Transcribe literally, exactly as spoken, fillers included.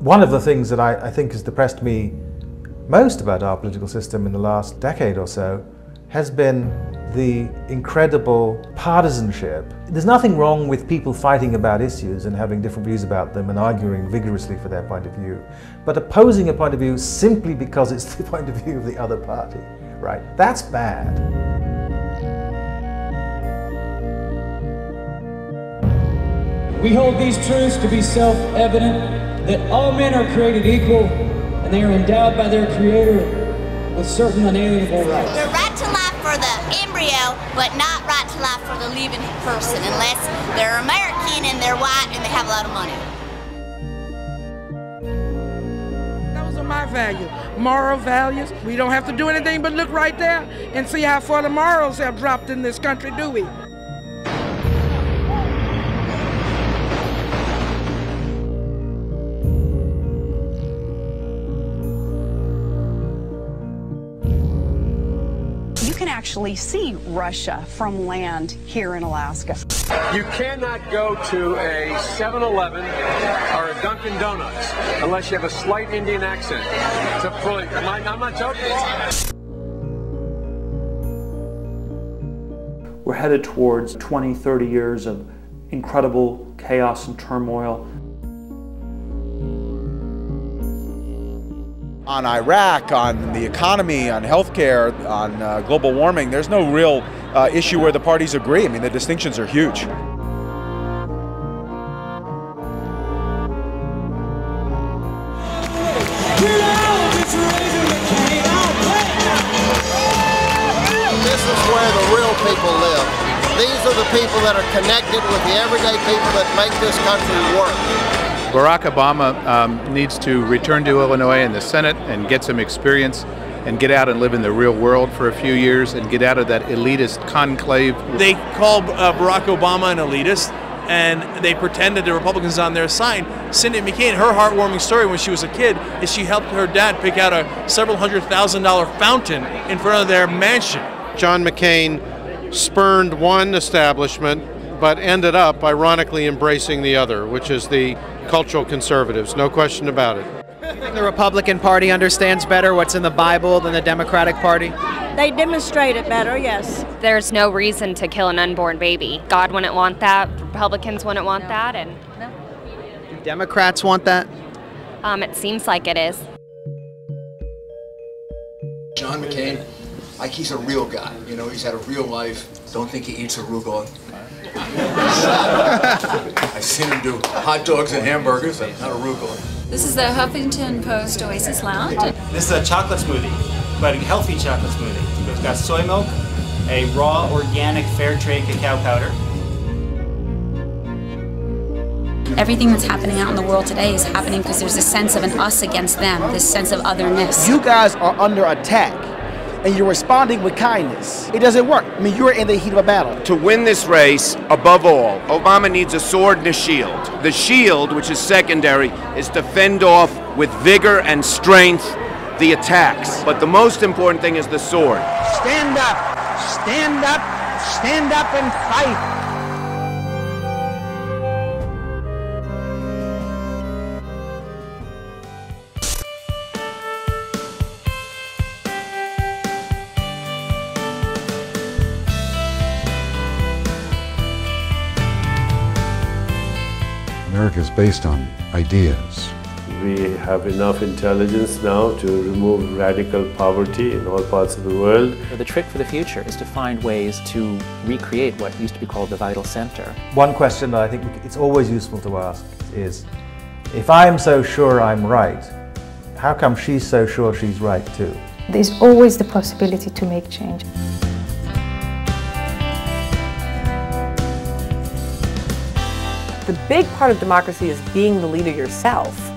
One of the things that I, I think has depressed me most about our political system in the last decade or so has been the incredible partisanship. There's nothing wrong with people fighting about issues and having different views about them and arguing vigorously for their point of view, but opposing a point of view simply because it's the point of view of the other party, right? That's bad. We hold these truths to be self-evident, that all men are created equal and they are endowed by their Creator with certain unalienable rights. The right to life for the embryo, but not right to life for the living person, unless they're American and they're white and they have a lot of money. Those are my values, moral values. We don't have to do anything but look right there and see how far the morals have dropped in this country, do we? You can actually see Russia from land here in Alaska. You cannot go to a seven eleven or a Dunkin' Donuts unless you have a slight Indian accent. It's a fully, I'm, I'm not joking. We're headed towards twenty, thirty years of incredible chaos and turmoil. On Iraq, on the economy, on healthcare, on uh, global warming, there's no real uh, issue where the parties agree. I mean, the distinctions are huge. This is where the real people live. These are the people that are connected with the everyday people that make this country work. Barack Obama um, needs to return to Illinois and the Senate and get some experience and get out and live in the real world for a few years and get out of that elitist conclave. They call uh, Barack Obama an elitist, and they pretended the Republicans on their side. Cindy McCain, her heartwarming story when she was a kid is she helped her dad pick out a several hundred thousand dollar fountain in front of their mansion. John McCain spurned one establishment but ended up ironically embracing the other, which is the cultural conservatives, no question about it. You think the Republican Party understands better what's in the Bible than the Democratic Party? They demonstrate it better, yes. There's no reason to kill an unborn baby. God wouldn't want that, Republicans wouldn't want no. that, and no. Do Democrats want that? Um, it seems like it is. John McCain, like, he's a real guy, you know, he's had a real life. Don't think he eats arugula. I've seen him do hot dogs and hamburgers and not arugula. This is the Huffington Post Oasis Lounge. This is a chocolate smoothie, but a healthy chocolate smoothie. It's got soy milk, a raw, organic, fair trade cacao powder. Everything that's happening out in the world today is happening because there's a sense of an us against them, this sense of otherness. You guys are under attack, and you're responding with kindness. It doesn't work. I mean, you're in the heat of a battle. To win this race, above all, Obama needs a sword and a shield. The shield, which is secondary, is to fend off with vigor and strength the attacks. But the most important thing is the sword. Stand up, stand up, stand up and fight. America is based on ideas. We have enough intelligence now to remove radical poverty in all parts of the world. The trick for the future is to find ways to recreate what used to be called the vital center. One question that I think it's always useful to ask is, if I'm so sure I'm right, how come she's so sure she's right too? There's always the possibility to make change. The big part of democracy is being the leader yourself.